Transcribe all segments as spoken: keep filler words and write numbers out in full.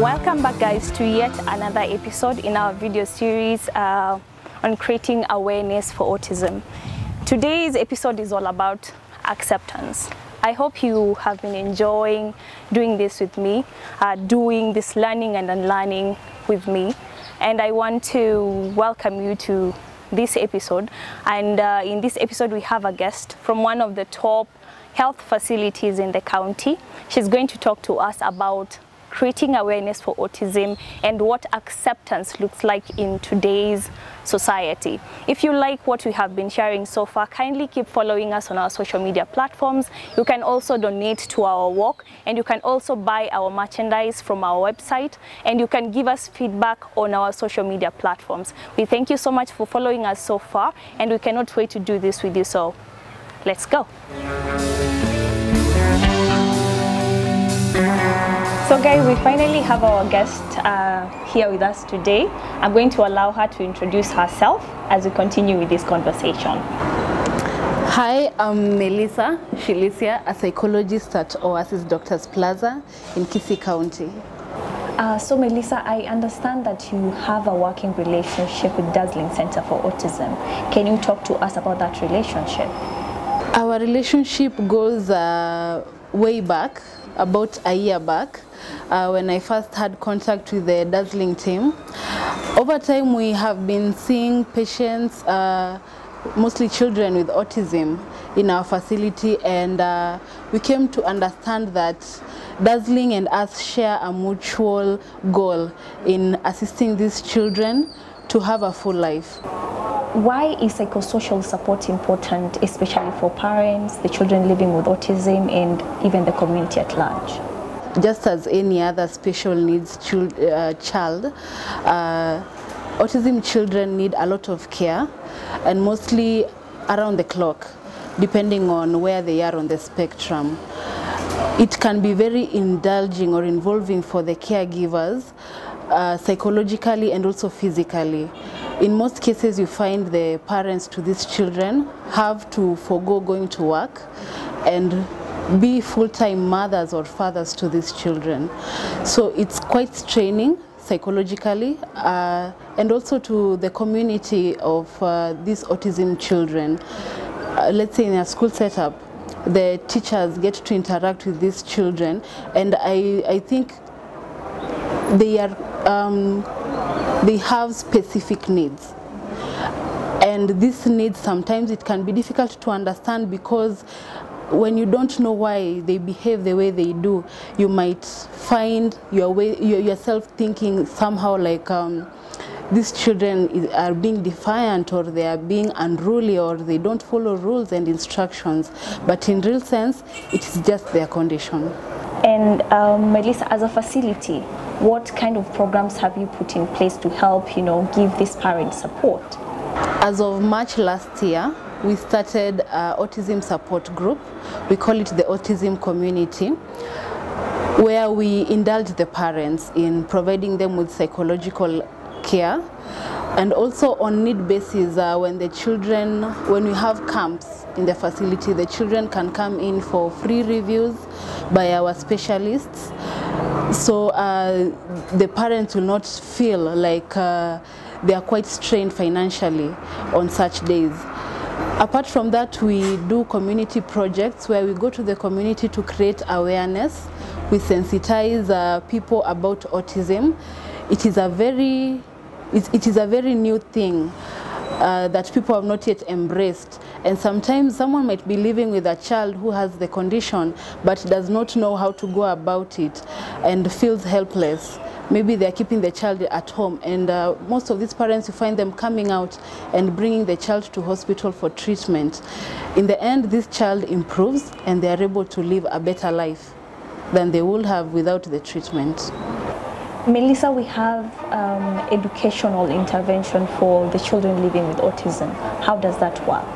Welcome back, guys, to yet another episode in our video series uh, on creating awareness for autism. Today's episode is all about acceptance. I hope you have been enjoying doing this with me, uh, doing this learning and unlearning with me. And I want to welcome you to this episode. And uh, in this episode, we have a guest from one of the top health facilities in the county. She's going to talk to us about creating awareness for autism and what acceptance looks like in today's society. If you like what we have been sharing so far, kindly keep following us on our social media platforms. You can also donate to our walk, and you can also buy our merchandise from our website, and you can give us feedback on our social media platforms. We thank you so much for following us so far, and we cannot wait to do this with you, so let's go. So guys, we finally have our guest uh, here with us today. I'm going to allow her to introduce herself as we continue with this conversation. Hi, I'm Melissa Shilisia, a psychologist at Oasis Doctors Plaza in Kisii County. Uh, so Melissa, I understand that you have a working relationship with Dazzling Centre for Autism. Can you talk to us about that relationship? Our relationship goes uh, way back, about a year back. Uh, when I first had contact with the Dazzling team. Over time, we have been seeing patients, uh, mostly children with autism, in our facility, and uh, we came to understand that Dazzling and us share a mutual goal in assisting these children to have a full life. Why is psychosocial support important, especially for parents, the children living with autism, and even the community at large? Just as any other special needs child, uh, child uh, autism children need a lot of care, and mostly around the clock, depending on where they are on the spectrum. It can be very indulging or involving for the caregivers, uh, psychologically and also physically. In most cases, you find the parents to these children have to forego going to work and be full-time mothers or fathers to these children. So it's quite straining psychologically, uh, and also to the community of uh, these autism children. Uh, let's say in a school setup, the teachers get to interact with these children, and I, I think they are um, they have specific needs. And these needs, sometimes it can be difficult to understand, because when you don't know why they behave the way they do, you might find your way, yourself thinking somehow like um, these children are being defiant, or they are being unruly, or they don't follow rules and instructions. But in real sense, it is just their condition. And um, Melissa, as a facility, what kind of programs have you put in place to help, you know, give these parents support? As of March last year, we started an autism support group. We call it the Autism Community, where we indulge the parents in providing them with psychological care, and also on need basis. Uh, when the children, when we have camps in the facility, the children can come in for free reviews by our specialists, so uh, the parents will not feel like uh, they are quite strained financially on such days. Apart from that, we do community projects where we go to the community to create awareness. We sensitize uh, people about autism. It is a very, it, it is a very new thing uh, that people have not yet embraced. And sometimes someone might be living with a child who has the condition but does not know how to go about it and feels helpless. Maybe they're keeping the child at home, and uh, most of these parents, you find them coming out and bringing the child to hospital for treatment. In the end, this child improves and they're able to live a better life than they would have without the treatment. Melissa, we have um, educational intervention for the children living with autism. How does that work?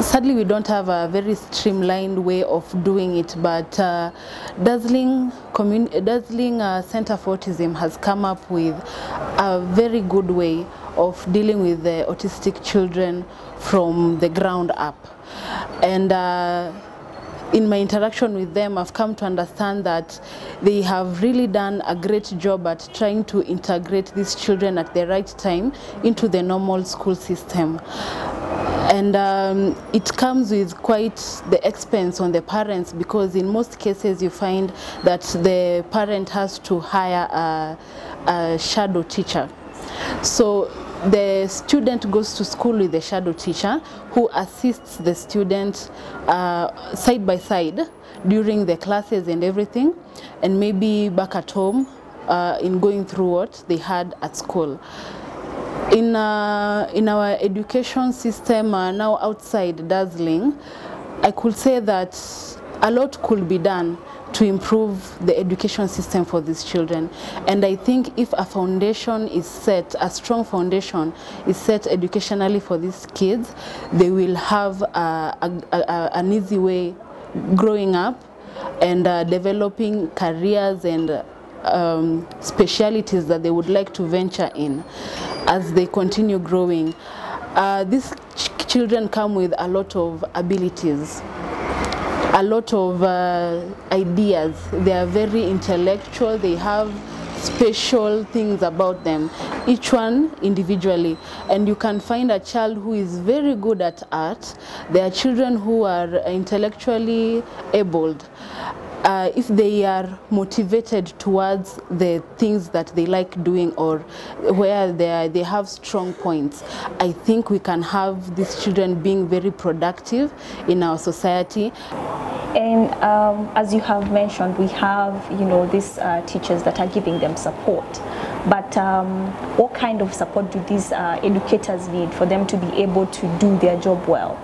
Sadly, we don't have a very streamlined way of doing it, but uh, Dazzling, Dazzling uh, Centre for Autism has come up with a very good way of dealing with the autistic children from the ground up. And uh, in my interaction with them, I've come to understand that they have really done a great job at trying to integrate these children at the right time into the normal school system. And um, it comes with quite the expense on the parents, because in most cases you find that the parent has to hire a, a shadow teacher. So the student goes to school with the shadow teacher who assists the student uh, side by side during the classes and everything, and maybe back at home uh, in going through what they had at school. In, uh, in our education system uh, now outside Dazzling, I could say that a lot could be done to improve the education system for these children. And I think if a foundation is set, a strong foundation is set educationally for these kids, they will have uh, a, a, an easy way growing up and uh, developing careers and uh, Um, specialities that they would like to venture in as they continue growing. Uh, these ch children come with a lot of abilities, a lot of uh, ideas. They are very intellectual, they have special things about them, each one individually. And you can find a child who is very good at art. There are children who are intellectually abled. Uh, if they are motivated towards the things that they like doing, or where they, are, they have strong points, I think we can have these children being very productive in our society. And um, as you have mentioned, we have, you know, these uh, teachers that are giving them support. But um, what kind of support do these uh, educators need for them to be able to do their job well?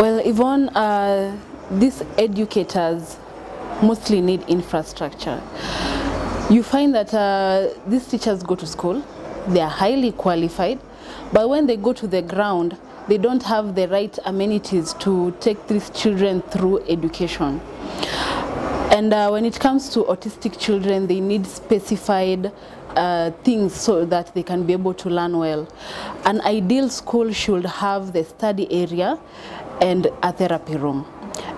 Well, Yvonne, uh, these educators mostly need infrastructure. You find that uh, these teachers go to school, they are highly qualified, but when they go to the ground, they don't have the right amenities to take these children through education. And uh, when it comes to autistic children, they need specified uh, things so that they can be able to learn well. An ideal school should have the study area and a therapy room.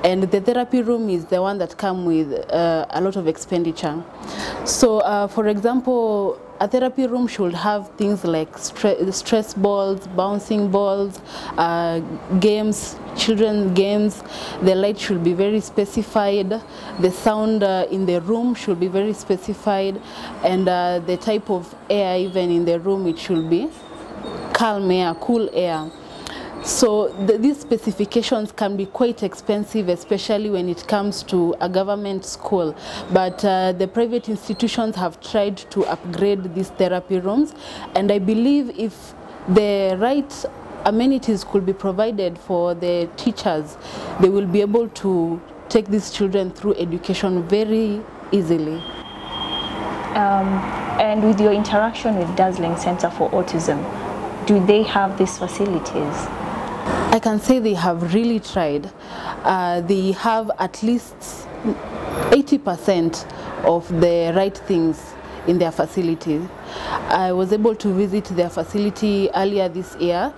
And the therapy room is the one that comes with uh, a lot of expenditure. So, uh, for example, a therapy room should have things like stre stress balls, bouncing balls, uh, games, children's games. The light should be very specified. The sound uh, in the room should be very specified. And uh, the type of air even in the room, it should be calm air, cool air. So the, these specifications can be quite expensive, especially when it comes to a government school. But uh, the private institutions have tried to upgrade these therapy rooms. And I believe if the right amenities could be provided for the teachers, they will be able to take these children through education very easily. Um, and with your interaction with Dazzling Centre for Autism, do they have these facilities? I can say they have really tried. Uh, they have at least eighty percent of the right things in their facility. I was able to visit their facility earlier this year,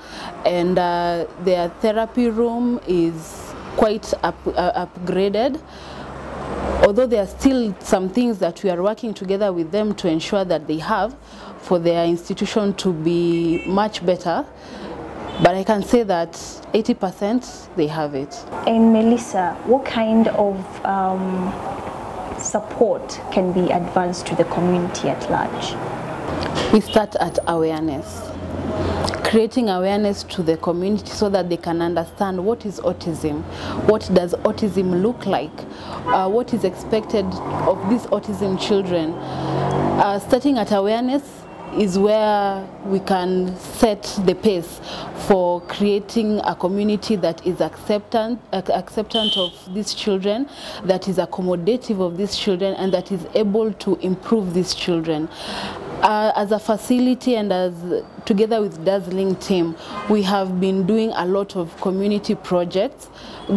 and uh, their therapy room is quite up, uh, upgraded. Although there are still some things that we are working together with them to ensure that they have for their institution to be much better. But I can say that eighty percent they have it. And Melissa, what kind of um, support can be advanced to the community at large? We start at awareness. Creating awareness to the community so that they can understand what is autism, what does autism look like, uh, what is expected of these autism children. Uh, starting at awareness is where we can set the pace for creating a community that is acceptant, acceptant of these children, that is accommodative of these children, and that is able to improve these children. Uh, as a facility and as together with Dazzling team, we have been doing a lot of community projects,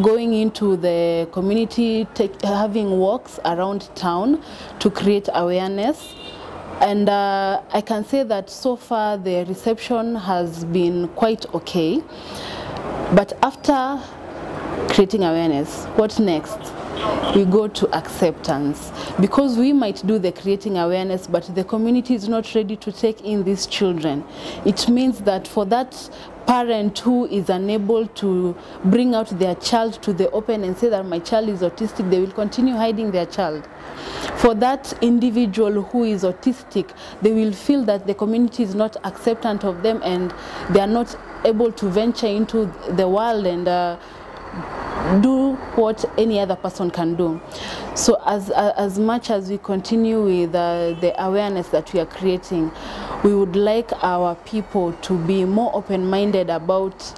going into the community, take, having walks around town to create awareness. And uh, I can say that so far the reception has been quite okay. But after creating awareness. What next? We go to acceptance, because we might do the creating awareness, but the community is not ready to take in these children. It means that for that parent who is unable to bring out their child to the open and say that my child is autistic, they will continue hiding their child. For that individual who is autistic, they will feel that the community is not acceptant of them and they are not able to venture into the world and uh, do what any other person can do. So as, as much as we continue with uh, the awareness that we are creating, we would like our people to be more open-minded about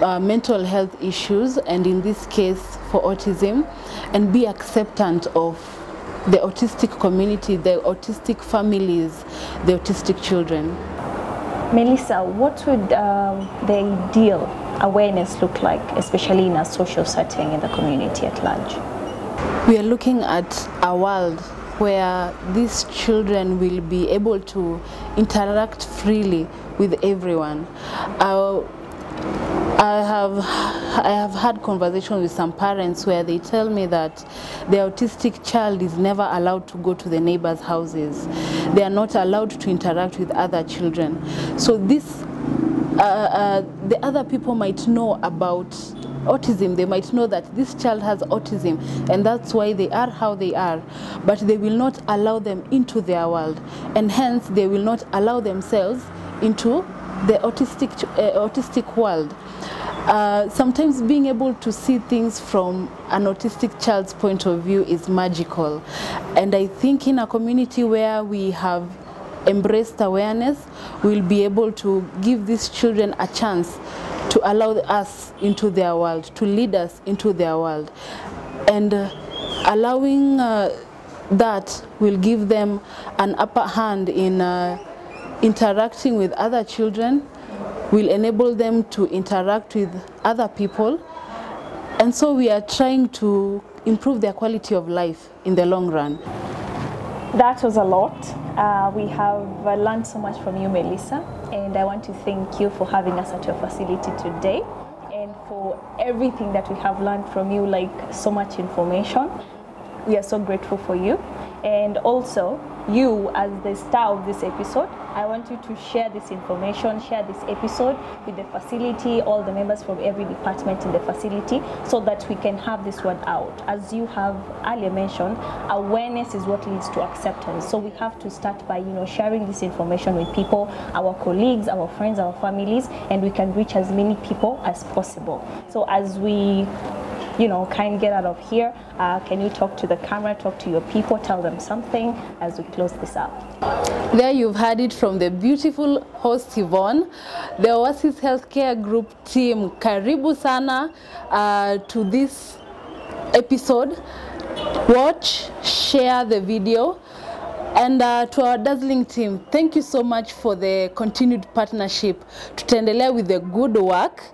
uh, mental health issues, and in this case for autism, and be acceptant of the autistic community, the autistic families, the autistic children. Melissa, what would um, the ideal awareness look like, especially in a social setting in the community at large? We are looking at a world where these children will be able to interact freely with everyone. Uh, I have, I have had conversations with some parents where they tell me that their autistic child is never allowed to go to the neighbors' houses. They are not allowed to interact with other children. So this, uh, uh, the other people might know about autism. They might know that this child has autism and that's why they are how they are, but they will not allow them into their world, and hence they will not allow themselves into the autistic uh, autistic world. Uh, sometimes being able to see things from an autistic child's point of view is magical, and I think in a community where we have embraced awareness, we'll be able to give these children a chance to allow us into their world, to lead us into their world. And uh, allowing uh, that will give them an upper hand in uh, interacting with other children, will enable them to interact with other people. And so we are trying to improve their quality of life in the long run. That was a lot. Uh, we have learned so much from you, Melissa, and I want to thank you for having us at your facility today and for everything that we have learned from you, like so much information. We are so grateful for you. And also, you as the star of this episode, I want you to share this information, share this episode with the facility, all the members from every department in the facility, so that we can have this word out. As you have earlier mentioned, awareness is what leads to acceptance. So we have to start by, you know, sharing this information with people, our colleagues, our friends, our families, and we can reach as many people as possible. So as we you know, can get out of here, uh, can you talk to the camera, talk to your people, tell them something as we close this up. There you've heard it from the beautiful host Yvonne, the Oasis Healthcare Group team. Karibu sana uh, to this episode. Watch, share the video. And uh, to our Dazzling team, thank you so much for the continued partnership. Tutaendelea with the good work.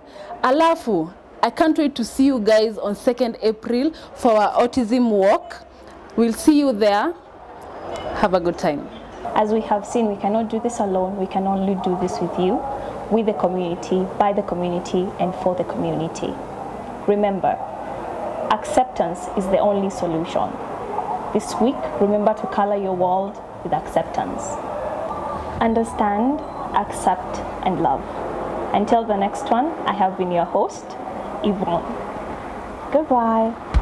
Alafu, I can't wait to see you guys on second April for our autism walk. We'll see you there. Have a good time. As we have seen, we cannot do this alone. We can only do this with you, with the community, by the community, and for the community. Remember, acceptance is the only solution. This week, remember to color your world with acceptance. Understand, accept, and love. Until the next one, I have been your host, Yvonne. Goodbye.